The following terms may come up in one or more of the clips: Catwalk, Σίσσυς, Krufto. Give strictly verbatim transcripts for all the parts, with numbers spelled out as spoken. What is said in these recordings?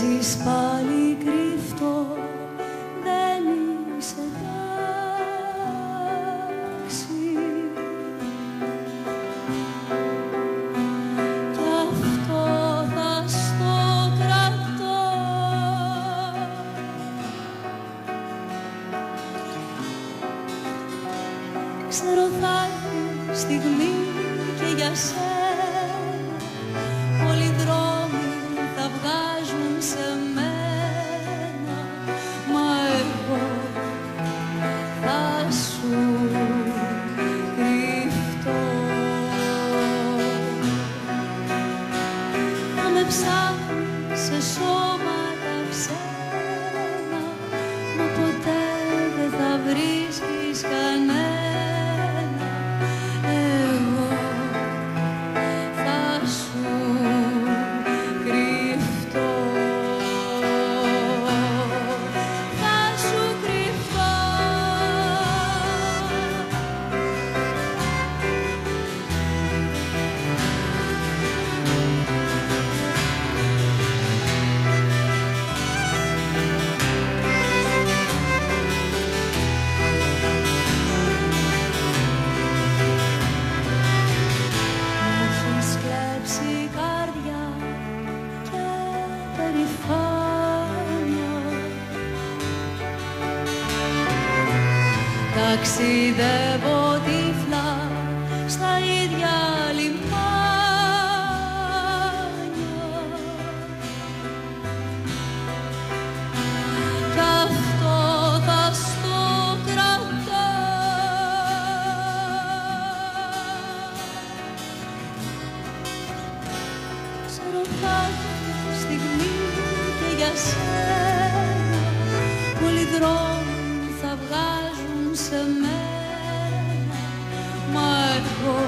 παίζεις πάλι κρυφτό, δεν είσαι εντάξει. Κι αυτό θα στο κρατώ, ξέρω θα είναι στιγμή και για σένα. Σε σώματα ψέμα, μα ποτέ δεν θα βρίσκεις κανένα. Εγώ θα σου κρυφτώ, θα σου κρυφτώ. Ταξιδεύω τύφλα στα ίδια λιμάνια, κι αυτό θα στο κρατά. Ξέρω θα είναι στιγμή και για σένα, πολλοί δρόμοι θα βγάζουν σε μένα, μα εγώ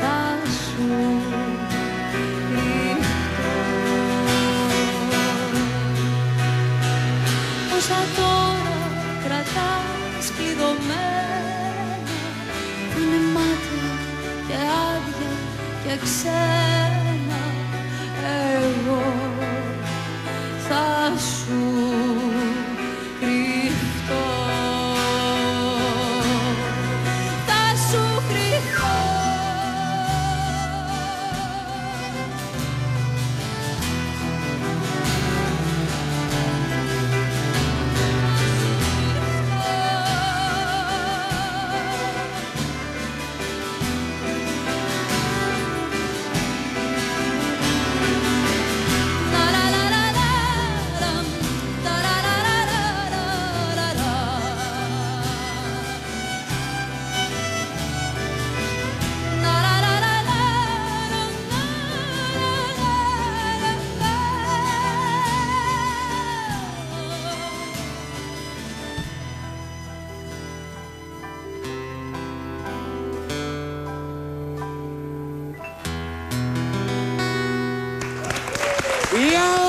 θα σου κρυφτώ. Όσα τώρα κρατάς κλειδωμένα, είναι μάτια και άδεια και ξένα. Εγώ θα σου κρυφτώ. Yeah!